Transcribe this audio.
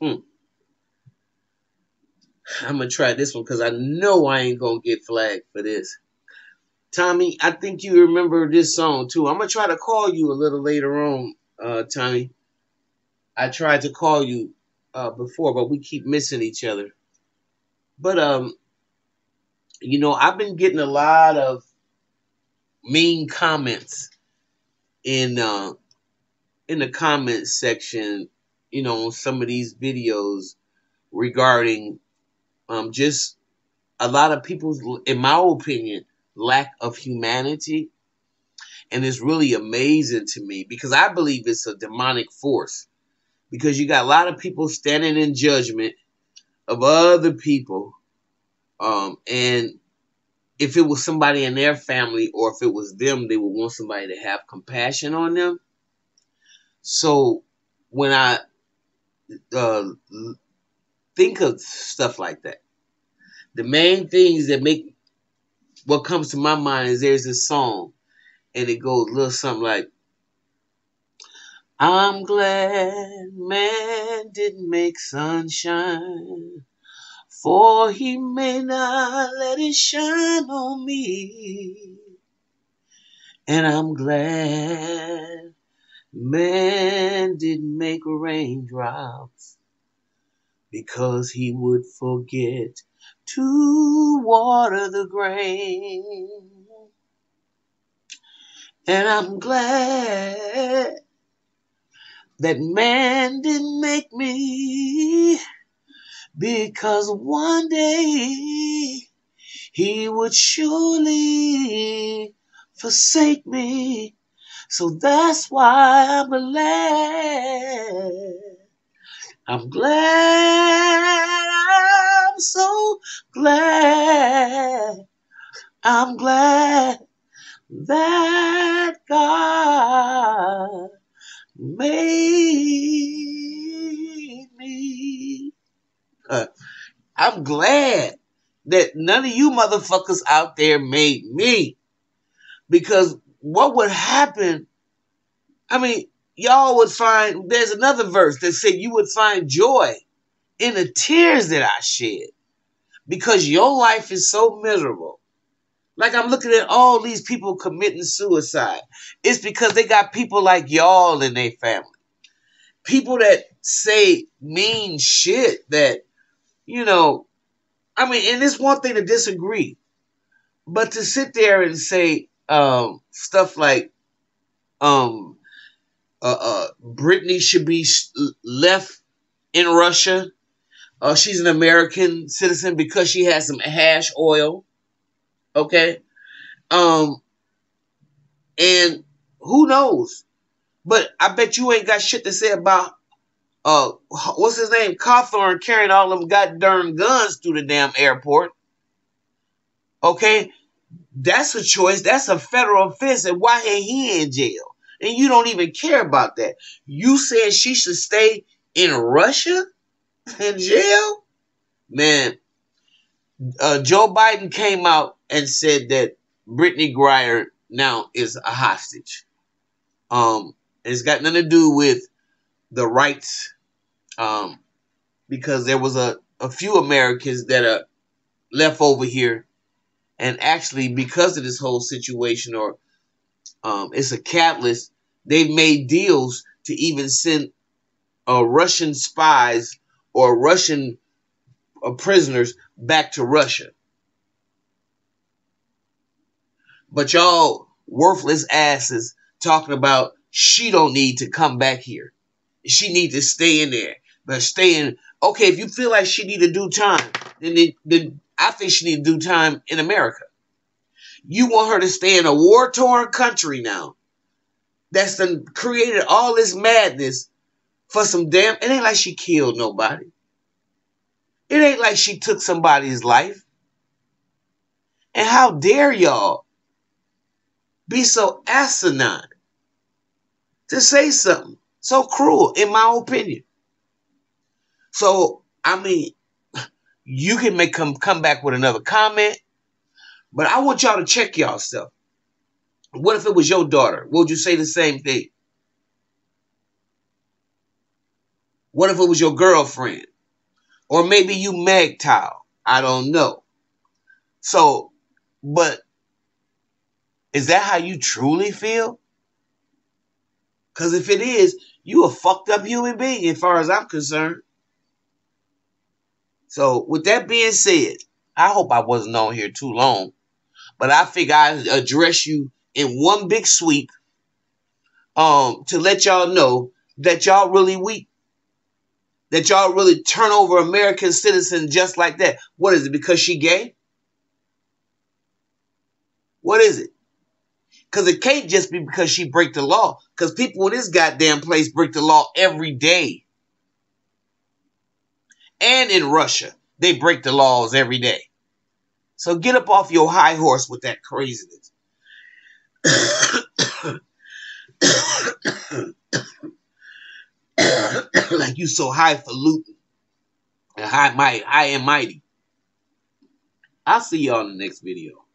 I'm going to try this one because I know I ain't going to get flagged for this. Tommy, I think you remember this song, too. I'm going to try to call you a little later on, Tommy. I tried to call you before, but we keep missing each other. But, you know, I've been getting a lot of mean comments in the comments section, you know, on some of these videos regarding just a lot of people's, in my opinion, lack of humanity. And it's really amazing to me because I believe it's a demonic force, because you got a lot of people standing in judgment of other people. And if it was somebody in their family or if it was them, they would want somebody to have compassion on them. So when I think of stuff like that, the main things that make what comes to my mind is there's this song and it goes a little something like, I'm glad man didn't make sunshine, for he may not let it shine on me. And I'm glad man didn't make raindrops, because he would forget to water the grain. And I'm glad that man didn't make me, because one day he would surely forsake me. So that's why I'm glad. I'm glad. I'm so glad. I'm glad that God made me. I'm glad that none of you motherfuckers out there made me. Because what would happen, I mean, y'all would find, there's another verse that said you would find joy in the tears that I shed, because your life is so miserable. Like, I'm looking at all these people committing suicide. It's because they got people like y'all in their family. People that say mean shit that, you know, I mean, and it's one thing to disagree, but to sit there and say stuff like Brittany should be left in Russia. She's an American citizen because she has some hash oil. Okay. And who knows? But I bet you ain't got shit to say about, what's his name? Cawthorn carrying all them goddamn guns through the damn airport. Okay. That's a choice. That's a federal offense. And why ain't he in jail? And you don't even care about that. You said she should stay in Russia in jail? Man. Joe Biden came out and said that Brittany Griner now is a hostage. It's got nothing to do with the rights, because there was a few Americans that are left over here, and actually because of this whole situation, or it's a catalyst, they've made deals to even send Russian spies or Russian prisoners back to Russia. But y'all worthless asses talking about she don't need to come back here. She need to stay in there. But stay in. Okay, if you feel like she need to do time, then I think she need to do time in America. You want her to stay in a war-torn country now that's done created all this madness for some damn... It ain't like she killed nobody. It ain't like she took somebody's life. And how dare y'all be so asinine to say something so cruel, in my opinion. So, I mean, you can make come back with another comment, but I want y'all to check yourself. What if it was your daughter? Would you say the same thing? What if it was your girlfriend? Or maybe you magtile. I don't know. So, but is that how you truly feel? Because if it is, you a fucked up human being as far as I'm concerned. So with that being said, I hope I wasn't on here too long, but I figure I'd address you in one big sweep to let y'all know that y'all really weak, that y'all really turn over American citizens just like that. What is it? Because she gay? What is it? Because it can't just be because she break the law, because people in this goddamn place break the law every day. And in Russia, they break the laws every day. So get up off your high horse with that craziness. Like you so highfalutin and high mighty, high and mighty. I'll see y'all in the next video.